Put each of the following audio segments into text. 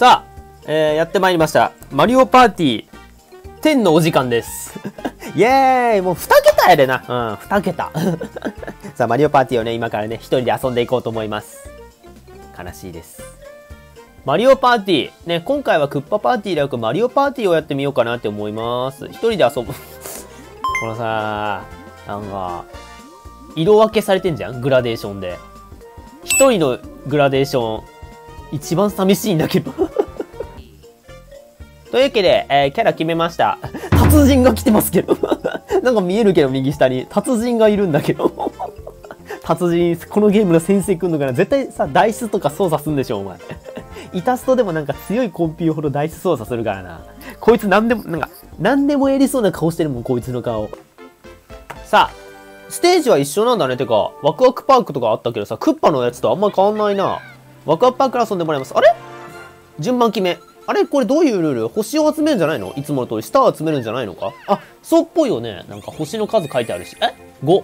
さあ、やってまいりました。マリオパーティー10のお時間です。イェーイ、もう2桁やでな。うん、2桁。さあ、マリオパーティーをね、今からね、一人で遊んでいこうと思います。悲しいです。マリオパーティー。ね、今回はクッパパーティーではなくマリオパーティーをやってみようかなって思います。一人で遊ぶ。このさ、なんか、色分けされてんじゃん？グラデーションで。一人のグラデーション、一番寂しいんだけど。というわけで、キャラ決めました。達人が来てますけど。なんか見えるけど、右下に。達人がいるんだけど。達人、このゲームの先生来んのかな？絶対さ、ダイスとか操作すんでしょ、お前。イタストでもなんか強いコンピューほどダイス操作するからな。こいつなんでも、なんか、なんでもやりそうな顔してるもん、こいつの顔。さあ、ステージは一緒なんだね。てか、ワクワクパークとかあったけどさ、クッパのやつとあんまり変わんないな。ワクワクパーク遊んでもらいます。あれ？順番決め。あれ？これどういうルール？星を集めるんじゃないの？いつもの通り、スターを集めるんじゃないのか？あ、そうっぽいよね。なんか星の数書いてあるし。え？ 5。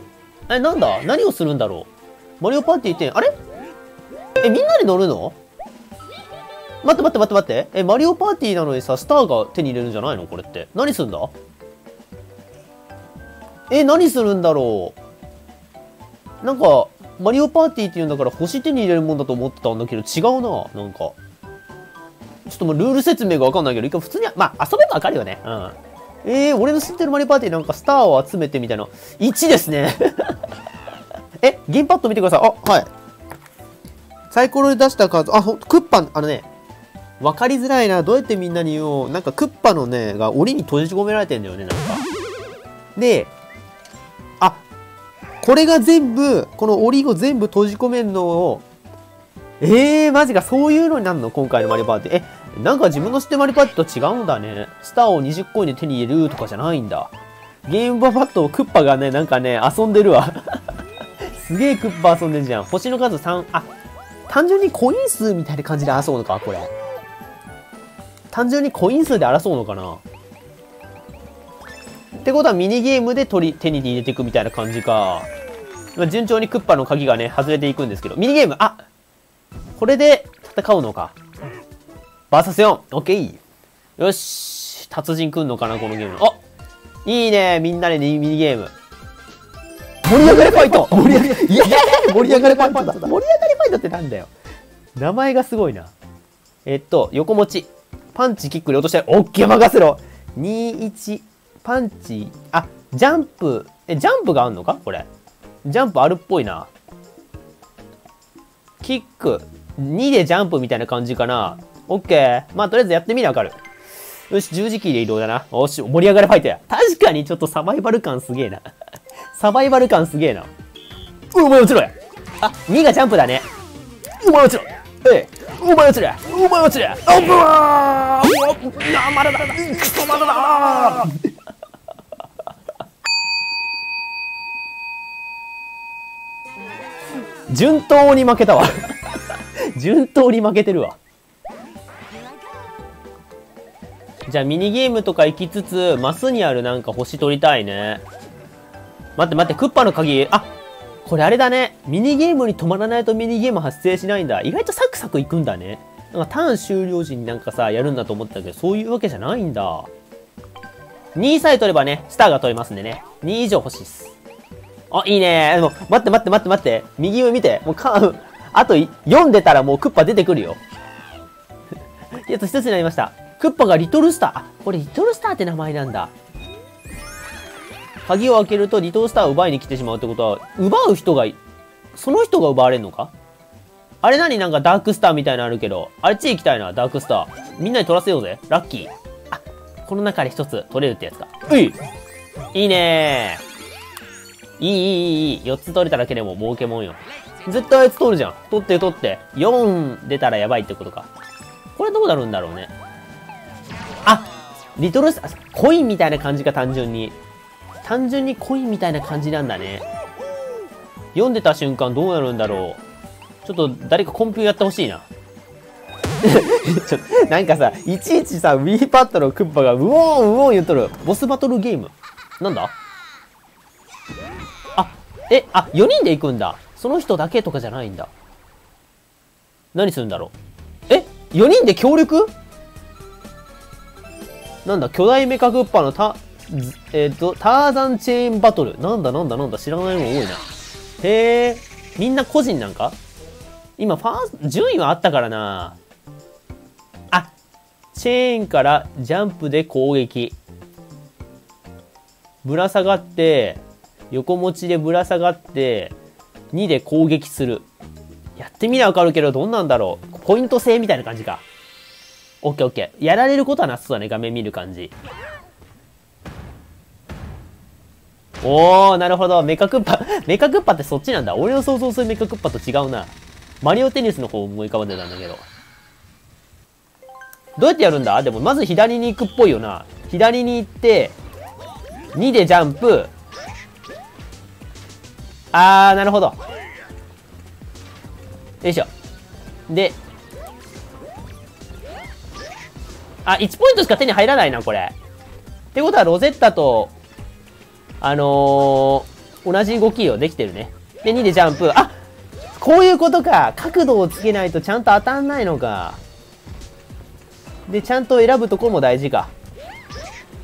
え、なんだ？何をするんだろう？マリオパーティー10。あれ？え、みんなで乗るの？待って待って待って待って。え、マリオパーティーなのにさ、スターが手に入れるんじゃないの？これって。何すんだ？え、何するんだろう。なんか、マリオパーティーっていうんだから星手に入れるもんだと思ってたんだけど、違うな。なんか。ちょっともうルール説明がわかんないけど、一回普通に、まあ、遊べばわかるよね。うん。俺の知ってるマリオパーティーなんかスターを集めてみたいな。1ですね。え、ゲームパッド見てください。あ、はい。サイコロで出した数、あ、クッパ、あのね、わかりづらいな。どうやってみんなに言おう。なんかクッパのね、が檻に閉じ込められてんだよね、なんか。で、これが全部、この檻を全部閉じ込めるのを、マジか、そういうのになるの？今回のマリオパーティー。え、なんか自分の知ってるマリオパーティーと違うんだね。スターを20コインで手に入れるとかじゃないんだ。ゲームパッドをクッパがね、なんかね、遊んでるわ。すげえクッパ遊んでるじゃん。星の数3、あ、単純にコイン数みたいな感じで争うのか、これ。単純にコイン数で争うのかな。ってことはミニゲームで手に入れていくみたいな感じか。順調にクッパの鍵がね、外れていくんですけど。ミニゲーム、あ、これで戦うのか。バーサス4、オッケー。よし。達人来んのかな、このゲーム。あ、いいね。みんなでミニゲーム。盛り上がれファイト盛り上がれ、いや盛り上がれファイトだ。盛り上がれファイトってなんだよ。名前がすごいな。横持ち。パンチ、キックで落として、オッケー、任せろ。21。パンチ、あ、ジャンプ、ジャンプがあんのかこれ。ジャンプあるっぽいな。キック、2でジャンプみたいな感じかな。オッケー。まあ、とりあえずやってみりゃわかる。よし、十字キーで移動だな。よし、盛り上がれファイトや。確かにちょっとサバイバル感すげえな。サバイバル感すげえな。お前落ちろや。あ、2がジャンプだね。お前落ちろ。ええ。お前落ちる、お前落ちる、あぶわー、な、まだだ、くそまだだー。順当に負けたわ。順当に負けてるわ。じゃあミニゲームとか行きつつ、マスにあるなんか星取りたいね。待って待って、クッパの鍵、あ、これあれだね。ミニゲームに止まらないとミニゲーム発生しないんだ。意外とサクサクいくんだね。なんかターン終了時になんかさ、やるんだと思ったけど、そういうわけじゃないんだ。2さえ取ればね、スターが取れますんでね。2以上欲しいっす。あ、いいね。でも、待って待って待って待って。右上見て。もうあと、読んでたらもうクッパ出てくるよ。やつ一つになりました。クッパがリトルスター。あ、これリトルスターって名前なんだ。鍵を開けるとリトルスターを奪いに来てしまうってことは、奪う人が、その人が奪われるのか？あれ何？なんかダークスターみたいなのあるけど、あっち行きたいな、ダークスター。みんなに取らせようぜ。ラッキー。あ、この中で一つ取れるってやつか。うい！いいねー。いい。4つ取れただけでも儲けもんよ。絶対あいつ取るじゃん。取って取って。4出たらやばいってことか。これどうなるんだろうね。あ、リトルスター、コインみたいな感じか、単純に。単純にコインみたいな感じなんだね。読んでた瞬間どうなるんだろう。ちょっと誰かコンピューやってほしいな。なんかさ、いちいちさ、ウィーパッドのクッパがうおーんうおーん言っとる。ボスバトルゲーム。なんだ？あ、あ、4人で行くんだ。その人だけとかじゃないんだ。何するんだろう。え？ 4人で協力なんだ、巨大メカクッパのターザンチェーンバトル。なんだ、知らないもん多いな。へえ、みんな個人なんか今、ファースト、順位はあったからな。あ、チェーンからジャンプで攻撃。ぶら下がって、横持ちでぶら下がって、2で攻撃する。やってみりゃわかるけど、どんなんだろう。ポイント制みたいな感じか。オッケーオッケー。やられることはなさそうだね、画面見る感じ。おー、なるほど。メカクッパ。メカクッパってそっちなんだ。俺の想像するメカクッパと違うな。マリオテニスの方思い浮かばんでたんだけど。どうやってやるんだ？でもまず左に行くっぽいよな。左に行って、2でジャンプ。あー、なるほど。よいしょ。で、あ、1ポイントしか手に入らないな、これ。ってことはロゼッタと、同じ動きをできてるね。で、2でジャンプ。あ、こういうことか。角度をつけないとちゃんと当たんないのか。で、ちゃんと選ぶとこも大事か。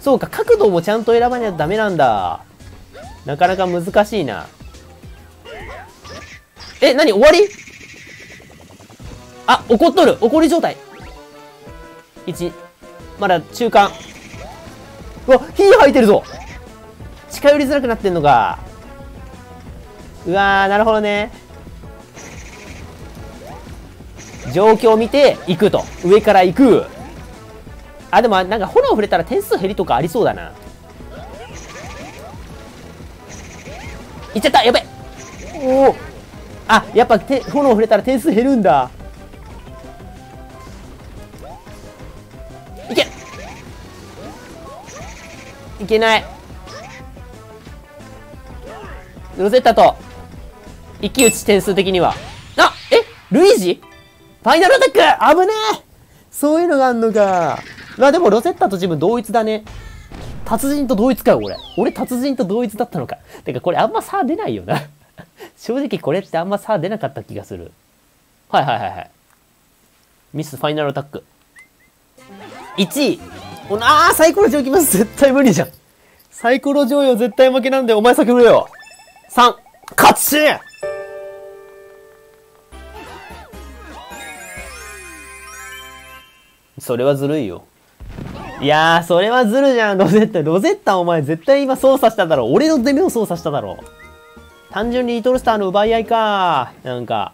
そうか、角度もちゃんと選ばないとダメなんだ。なかなか難しいな。え、なに、終わり？あ、怒っとる。怒り状態。1、まだ中間。うわ、火吐いてるぞ。近寄りづらくなってんのか。うわー、なるほどね。状況を見て行くと。上から行く。あ、でもなんか炎触れたら点数減りとかありそうだな。行っちゃった、やべえ。おお、あ、やっぱ炎触れたら点数減るんだ。いけいけない。ロゼッタと一騎打ち、点数的には。あ、え、ルイージファイナルアタック、危ねえ。そういうのがあんのか。まあでもロゼッタと自分同一だね。達人と同一かよ、俺。俺達人と同一だったのか。てかこれあんま差出ないよな。正直これってあんま差出なかった気がする。はいはいはいはい。ミスファイナルアタック。1位。あー、サイコロ上きます。絶対無理じゃん。サイコロ上よ、絶対負けなんで、お前先振れよ。3、勝ち！それはずるいよ。いやー、それはずるじゃん、ロゼッタ。ロゼッタ、お前絶対今操作しただろ。俺の出目を操作しただろ。単純にリトルスターの奪い合いか。なんか、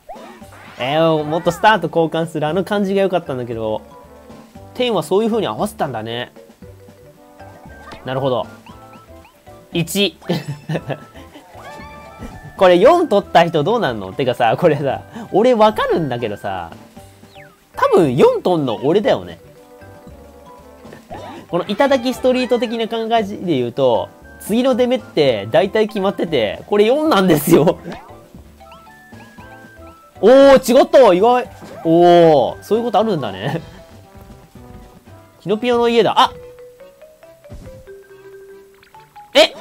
もっとスターと交換するあの感じが良かったんだけど、天はそういう風に合わせたんだね。なるほど。1。これ4取った人どうなんの？てかさ、これさ、俺わかるんだけどさ、多分4トンの俺だよね。この頂きストリート的な考えで言うと、次の出目って大体決まってて、これ4なんですよ。おー、違った意外。おー、そういうことあるんだね。キノピオの家だ。あ、え、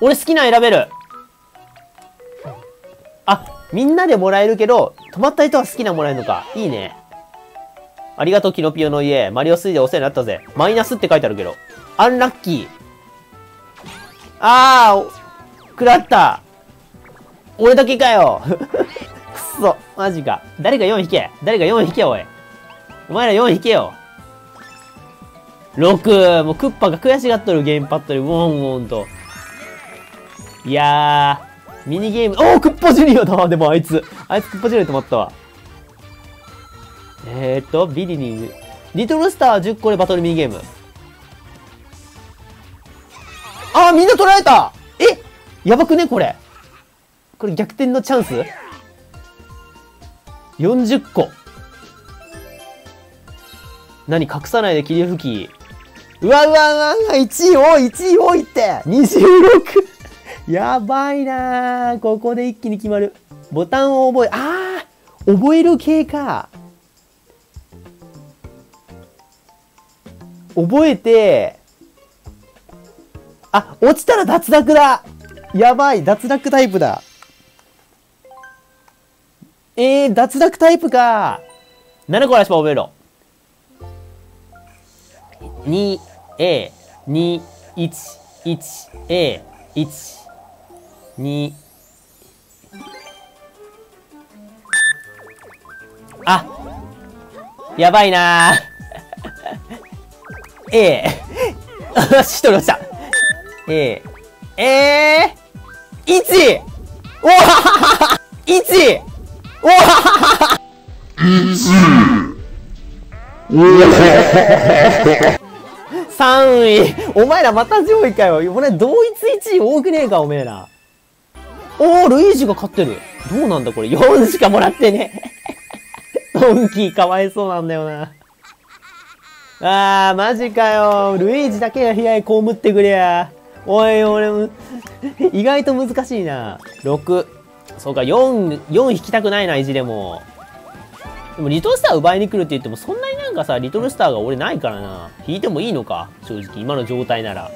俺好きな選べる。あ、みんなでもらえるけど、止まった人は好きなもらえるのか。いいね。ありがとう、キノピオの家。マリオ3でお世話になったぜ。マイナスって書いてあるけど。アンラッキー。あー、食らった。俺だけかよ。くそ、マジか。誰か4引け。誰か4引け、おい。お前ら4引けよ。6。もうクッパが悔しがっとる、ゲームパッドで。ウォンウォンと。いやー。ミニゲーム、おー、クッパジュニアだわ。でもあいつクッパジュニア止まったわ。ビリニング。リトルスター10個でバトルミニゲーム。あー、みんな捕らえた。え、やばくね、これ逆転のチャンス ?40 個。何、隠さないで霧吹き。うわ、1位多い、1位多いって。26。やばいなー。ここで一気に決まる。ボタンを覚え、あー、覚える系か。覚えて、あ、落ちたら脱落だ。やばい、脱落タイプだ。脱落タイプか。7個あれば覚えろ。 2A 2 1 1A 1 2あ、やばいなー。A よし、取りました。A 1! おは 1! おは 1! おは3位。お前らまた上位かよ。これ同一1位多くねえか、おめえら。おー、ルイージが勝ってる。どうなんだこれ。4しかもらってね。ドンキーかわいそうなんだよな。あー、マジかよ。ルイージだけが被害被ってくれや。おい、俺も、意外と難しいな。6。そうか、4引きたくないな、意地でも。でも、リトルスター奪いに来るって言っても、そんなになんかさ、リトルスターが俺ないからな。引いてもいいのか、正直、今の状態なら。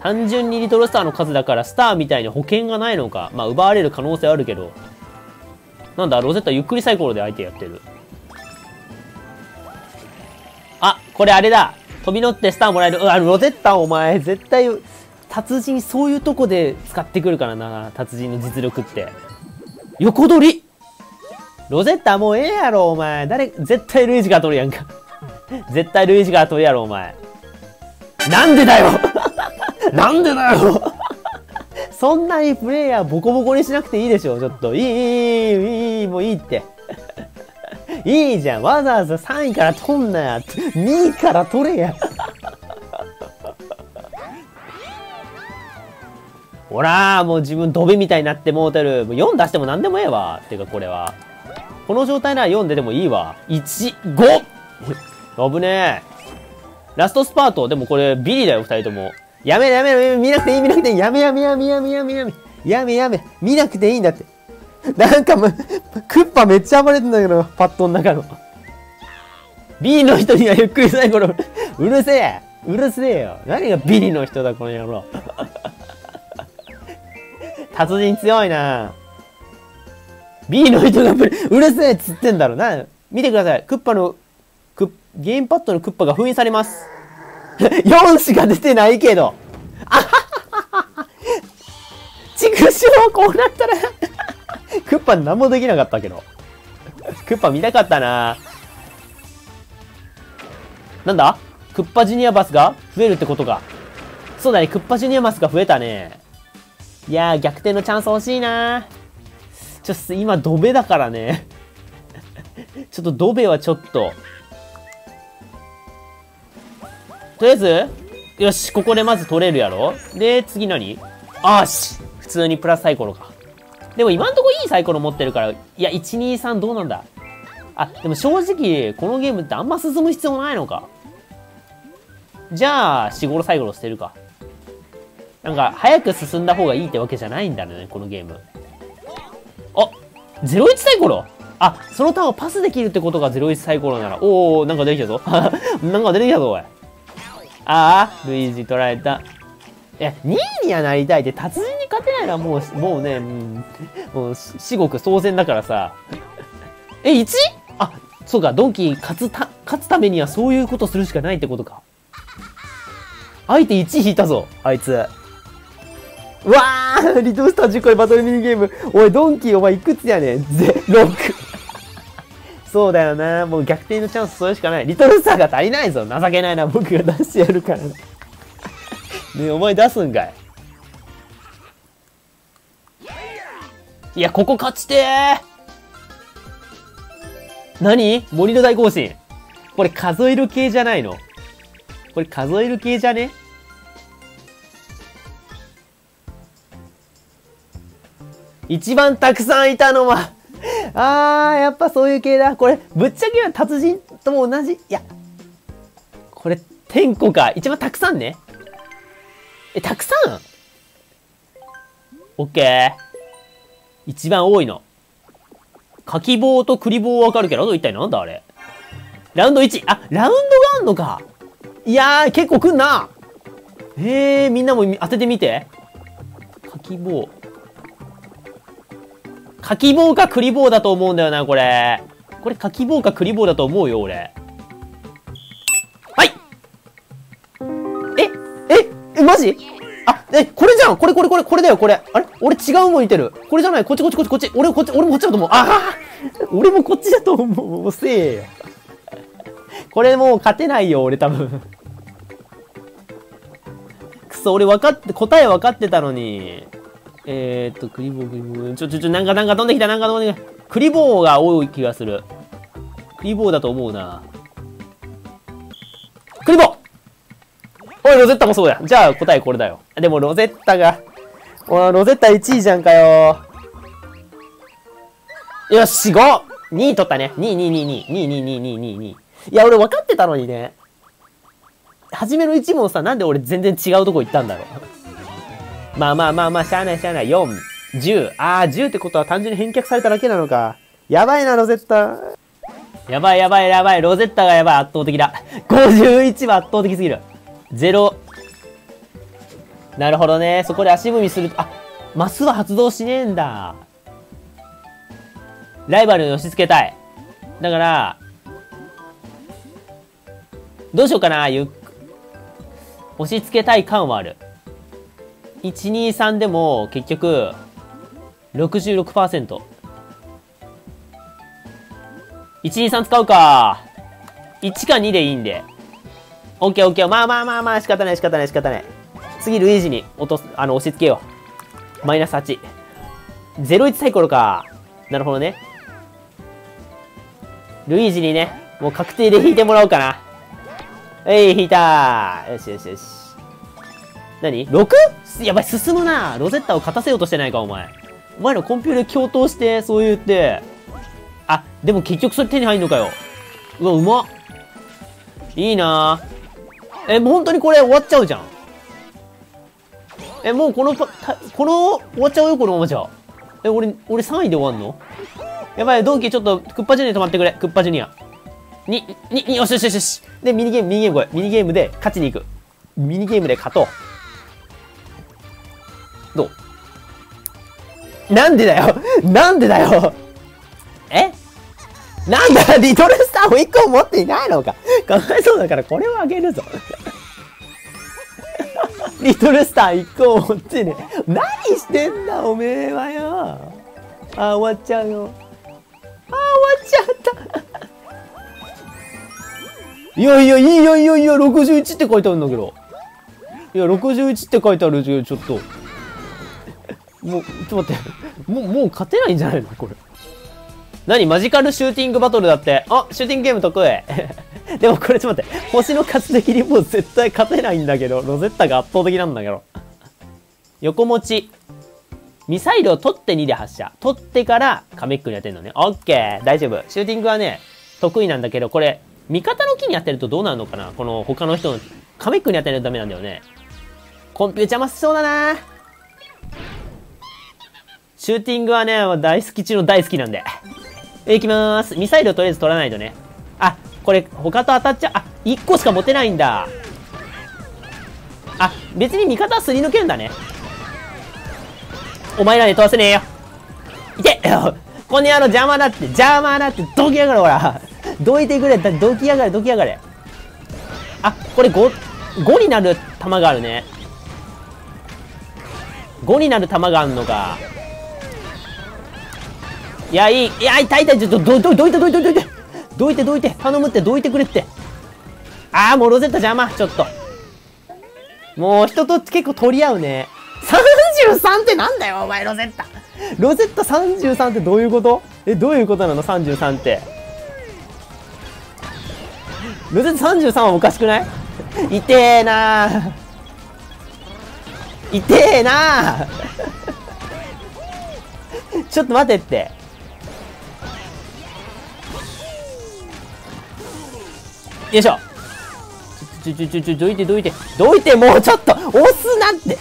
単純にリトルスターの数だから、スターみたいに保険がないのか。まあ、奪われる可能性あるけど。なんだ、ロゼッタゆっくりサイコロで相手やってる。あ、これあれだ。飛び乗ってスターもらえる。うわ、ロゼッタお前、絶対、達人、そういうとこで使ってくるからな、達人の実力って。横取りロゼッタもうええやろ、お前。絶対ルイージが取るやんか。絶対ルイージが取るやろ、お前。なんでだよなんでだよそんなにプレイヤーボコボコにしなくていいでしょ、ちょっと。いい、もういいって。いいじゃん。わざわざ3位から取んなや。2位から取れや。ほらー、もう自分ドビみたいになってもうてる。もう4出しても何でもええわ。てかこれは。この状態なら4出てもいいわ。1、5! 危ねえ。ラストスパート。でもこれビリだよ、2人とも。やめろやめろやめろ。見なくていい見なくていい。やめ。見なくていいんだって。なんかクッパめっちゃ暴れてんだけど、パッドの中の。B の人にはゆっくりサイコロ。うるせえよ。何がビリの人だ、この野郎。達人強いな。B の人がうるせえっつってんだろ。見てください。ゲームパッドのクッパが封印されます。4しか出てないけど。あはははは。畜生、こうなったら。クッパ何もできなかったけど。クッパ見たかったな。なんだ？クッパジュニアバスが増えるってことか。そうだね、クッパジュニアバスが増えたね。いやー、逆転のチャンス欲しいな。ちょっと今ドベだからね。ちょっとドベはちょっと。とりあえず、よし、ここでまず取れるやろ。で、次何？あーし！普通にプラスサイコロか。でも今んとこいいサイコロ持ってるから、いや、1、2、3どうなんだ。あ、でも正直、このゲームってあんま進む必要ないのか。じゃあ、4、5のサイコロ捨てるか。なんか、早く進んだ方がいいってわけじゃないんだね、このゲーム。あ、01サイコロ！あ、そのターンをパスできるってことが01サイコロなら。おー、なんか出てきたぞ。なんか出てきたぞ、おい。あー、ルイージ取られた。いや、2位にはなりたいって、達人に勝てないのはもうね、もう、至極当然だからさ。え、1？ あ、そうか、ドンキー勝つためにはそういうことするしかないってことか。相手1引いたぞ、あいつ。うわー、リトルスター10個でバトルミニゲーム。おい、ドンキー、お前いくつやねん。6。そうだよな、もう逆転のチャンスそれしかない。リトルスターが足りないぞ、情けないな、僕が出してやるから。ねえ、お前出すんかい。いや、ここ勝ちてー。何？森の大行進。これ数える系じゃないの？これ数える系じゃね？一番たくさんいたのは。あー、やっぱそういう系だ。これ、ぶっちゃけは達人とも同じ。いや、これ、天子か。一番たくさんね。え、たくさん？ OK。一番多いの。かき棒と栗棒わかるけど、あと一体なんだあれ。ラウンド1。あ、ラウンドがあんのか。いやー、結構くんな。みんなも当ててみて。かき棒。かき棒か栗棒だと思うんだよな、これ。これかき棒か栗棒だと思うよ、俺。はい！マジ？あ、これじゃん！これだよ、これ。あれ？俺違うもんいてる。これじゃない、こっち。俺もこっちだと思う。ああ！俺もこっちだと思う。遅えよ。これもう勝てないよ、俺多分。くそ、俺分かって、答え分かってたのに。クリボー。なんか飛んできた。クリボーが多い気がする。クリボーだと思うな。クリボー！おい、ロゼッタもそうだ。じゃあ答えこれだよ。でもロゼッタが、おい、ロゼッタ1位じゃんかよ。よし、5！ 2 位取ったね。2。いや、俺分かってたのにね。初めの1問さ、なんで俺全然違うとこ行ったんだろう。まあ、しゃあない。4、10。あー、10ってことは単純に返却されただけなのか。やばいな、ロゼッタ。やばい。ロゼッタがやばい。圧倒的だ。51は圧倒的すぎる。0。なるほどね。そこで足踏みすると、あ、マスは発動しねえんだ。ライバルに押し付けたい。だから、どうしようかな。押し付けたい感はある。123でも結局 66%。 123使うか。1か2でいいんで OKOK。 まあ仕方ない。次ルイージに落とす、押し付けよう。マイナス8。01サイコロか。なるほどね。ルイージにね、もう確定で引いてもらおうかな。引いたー。よし。何？ 6？ やばい、進むな。ロゼッタを勝たせようとしてないか、お前。お前らコンピューで共闘して、そう言って。あ、でも結局それ手に入んのかよ。うわ、うまっ。いいなー。もう本当にこれ終わっちゃうじゃん。もう終わっちゃうよ、このままじゃ。俺3位で終わんの？やばい、同期ちょっと、クッパジュニア止まってくれ。クッパジュニア。2、よし。で、ミニゲームこれ。ミニゲームで勝ちに行く。ミニゲームで勝とう。どう？なんでだよなんだ、リトルスターを1個持っていないのか。かわいそうだからこれをあげるぞ。リトルスター1個持ってね。何してんだ、おめえはよ。あ、終わっちゃうよ。終わっちゃった。いや、61って書いてあるんだけど。いや、61って書いてあるけど、ちょっと。もう、ちょっと待って。もう勝てないんじゃないのこれ。何？マジカルシューティングバトルだって。あ、シューティングゲーム得意。でもこれちょっと待って。星の活的にもう絶対勝てないんだけど、ロゼッタが圧倒的なんだけど。横持ち。ミサイルを取って2で発射。取ってからカメックに当てるのね。オッケー。大丈夫。シューティングはね、得意なんだけど、これ、味方の木に当てるとどうなるのかな。この他の人の、カメックに当てるとダメなんだよね。コンピュー邪魔しそうだな。シューティングはね、大好き中の大好きなんで。いきまーす。ミサイルをとりあえず取らないとね。あ、これ、他と当たっちゃう。あ、1個しか持てないんだ。あ、別に味方はすり抜けるんだね。お前らに取らせねえよ。痛えよ。この野郎邪魔だって、どきやがれ、ほら。どいてくれ、どきやがれ。あ、これ5になる弾があるね。5になる弾があんのか。いや、痛い、ちょっと、どいて。どいて、頼むって、どいてくれって。あー、もうロゼッタ邪魔、ちょっと。もう、人と結構取り合うね。33ってなんだよ、お前、ロゼッタ。ロゼッタ33ってどういうこと？どういうことなの ?33 って。ロゼッタ33はおかしくない？痛えなちょっと待てって。よいしょ。どいて。どいて、もうちょっと押すなって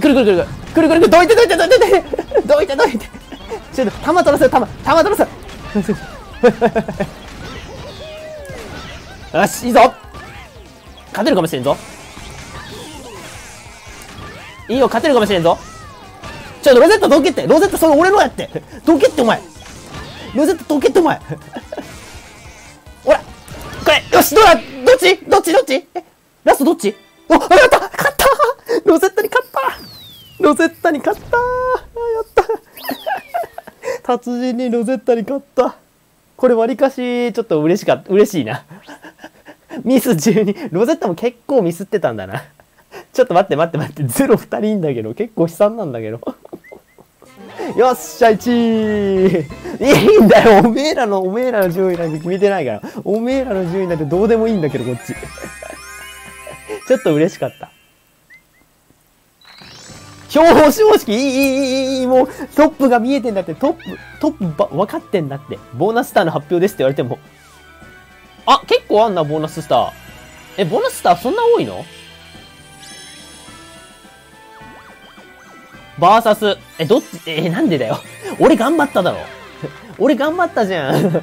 くる。どいて。ちょっと弾取らせよ、よし、いいぞ。勝てるかもしれんぞ。いいよ、勝てるかもしれんぞ。ちょ、ロゼッタどけって、ロゼッタそれ俺のやって、どけってお前、ロゼッタどけってお前。ほら、これ、よし、どうだ、どっちどっちどっち、え、ラストどっち、お、やった、勝った、ロゼッタに勝った、ロゼッタに勝った、あ、やった達人にロゼッタに勝った。これわりかし、ちょっと嬉しいな。ミス12、ロゼッタも結構ミスってたんだな。ちょっと待って待って待って、ゼロ2人いいんだけど、結構悲惨なんだけど。よっしゃ、1位いいんだよ、おめえらの順位なんて決めてないから、おめえらの順位なんてどうでもいいんだけど、こっち。ちょっと嬉しかった。表彰式、いい、もう、トップが見えてんだって、トップ分かってんだって、ボーナススターの発表ですって言われても。あ、結構あんな、ボーナススター。え、ボーナススターそんな多いの？バーサス。え、どっち、なんでだよ。俺頑張っただろ。俺頑張ったじゃん。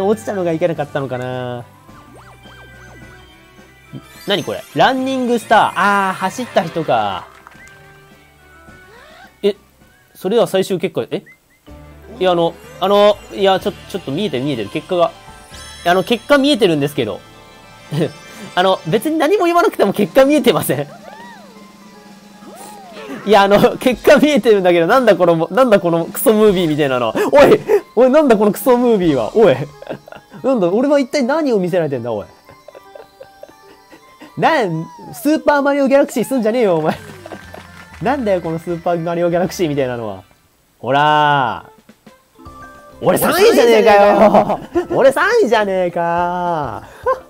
落ちたのがいけなかったのかな。なにこれ。ランニングスター。あー、走った人か。え、それでは最終結果、え？いや、いや、ちょっと見えてる。結果が。結果見えてるんですけど。別に何も言わなくても結果見えてません。いや、結果見えてるんだけど、なんだこのクソムービーみたいなの。おい、なんだこのクソムービーは。おい。なんだ、俺は一体何を見せられてんだ、おい。スーパーマリオギャラクシーすんじゃねえよ、お前。なんだよ、このスーパーマリオギャラクシーみたいなのは。ほらー。俺3位じゃねえかよ。俺3位じゃねえかー。